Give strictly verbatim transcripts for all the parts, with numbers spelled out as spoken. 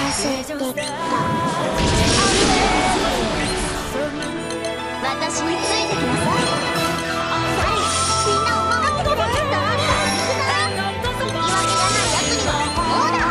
バスレット。私についてきなさい。はい、みんなを守ってくれ。どうだ？言い訳がない奴にはオーダー。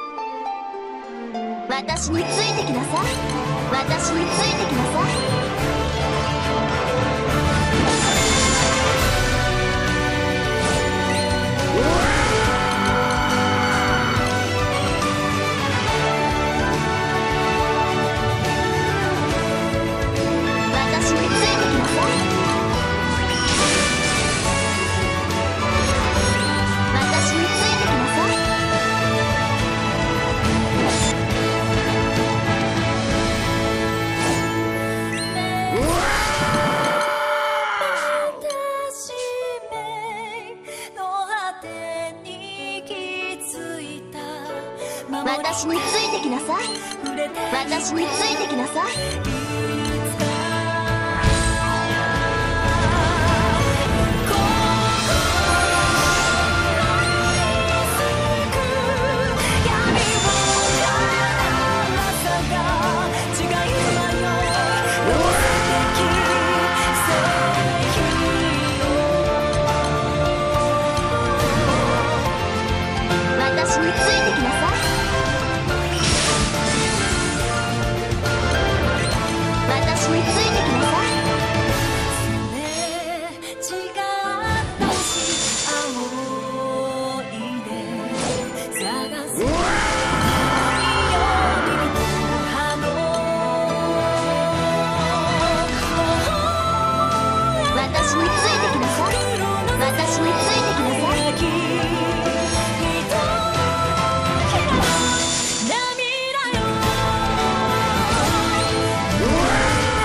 私についてきなさい。私についてきなさい。私についてきなさい。私についてきなさい。私についてきなさい。私についてきなさい。私についてきなさい。こんな感じでち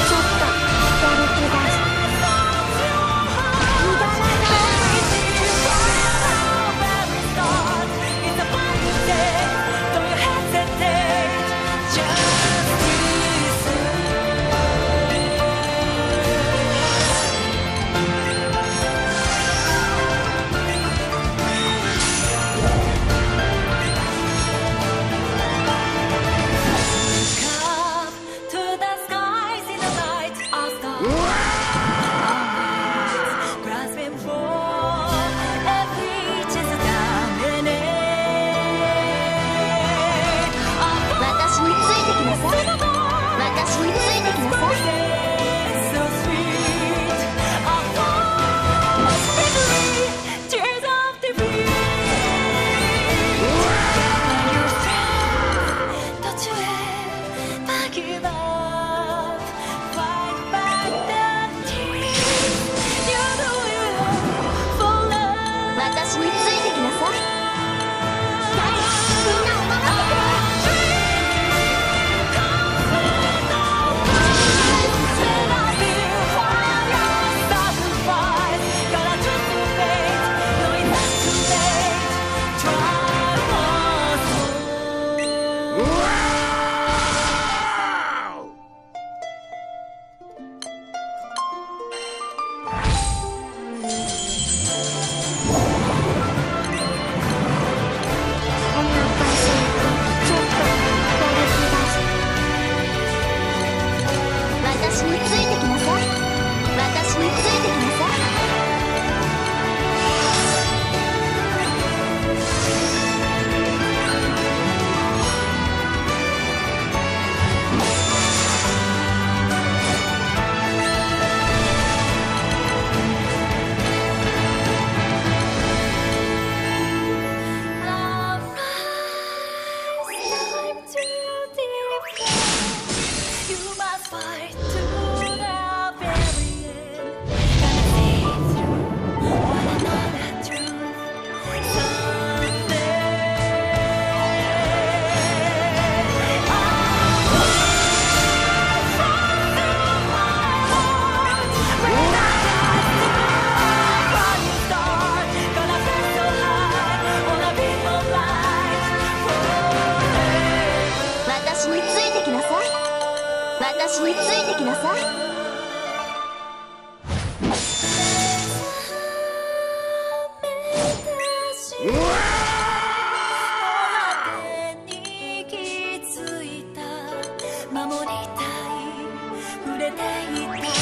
ょっとやる気出す。無駄な私についてきなさい。「守りたい触れていた」